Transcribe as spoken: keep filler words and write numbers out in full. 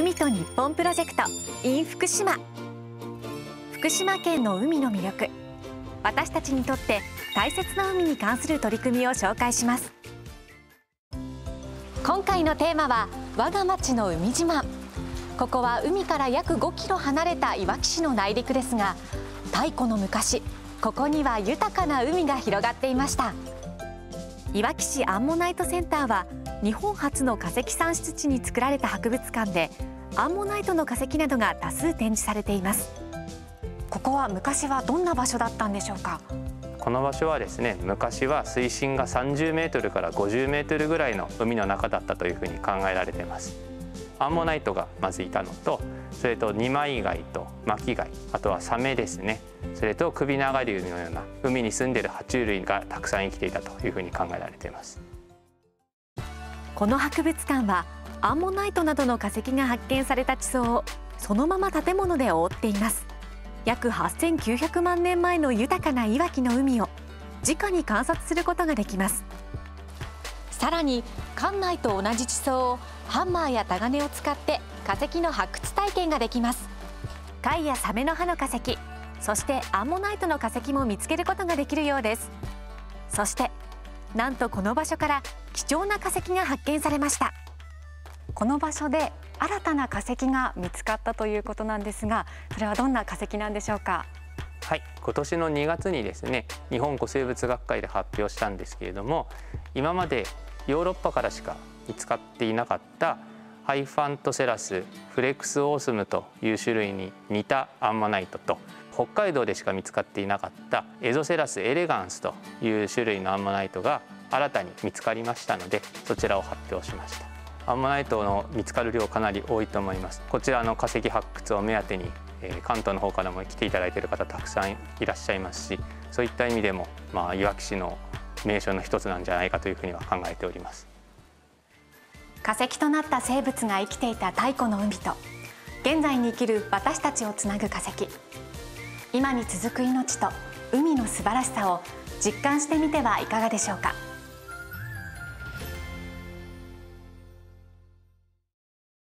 海と日本プロジェクト in 福島。福島県の海の魅力、私たちにとって大切な海に関する取り組みを紹介します。今回のテーマは我が町の海自慢。ここは海から約ごキロ離れたいわき市の内陸ですが、太古の昔、ここには豊かな海が広がっていました。いわき市アンモナイトセンターは日本初の化石産出地に作られた博物館で、アンモナイトの化石などが多数展示されています。ここは昔はどんな場所だったんでしょうか。この場所はですね、昔は水深がさんじゅうメートルからごじゅうメートルぐらいの海の中だったというふうに考えられています。アンモナイトがまずいたのと、それと二枚貝と巻き貝、あとはサメですね、それと首長竜のような海に住んでいる爬虫類がたくさん生きていたというふうに考えられています。この博物館はアンモナイトなどの化石が発見された地層をそのまま建物で覆っています。約はっせんきゅうひゃくまんねんまえの豊かないわきの海を直に観察することができます。さらに館内と同じ地層をハンマーやタガネを使って化石の発掘体験ができます。貝やサメの歯の化石、そしてアンモナイトの化石も見つけることができるようです。そしてなんとこの場所から貴重な化石が発見されました。この場所で新たな化石が見つかったということなんですが、それはどんな化石なんでしょうか。はい、今年のにがつにですね、日本古生物学会で発表したんですけれども、今までヨーロッパからしか見つかっていなかったハイファントセラスフレクスオースムという種類に似たアンモナイトと、北海道でしか見つかっていなかったエゾセラスエレガンスという種類のアンモナイトが新たに見つかりましたので、そちらを発表しました。アンモナイトの見つかる量かなり多いと思います。こちらの化石発掘を目当てに関東の方からも来ていただいている方たくさんいらっしゃいますし、そういった意味でもまあいわき市の名所の一つなんじゃないかというふうには考えております。化石となった生物が生きていた太古の海と現在に生きる私たちをつなぐ化石、今に続く命と海の素晴らしさを実感してみてはいかがでしょうか。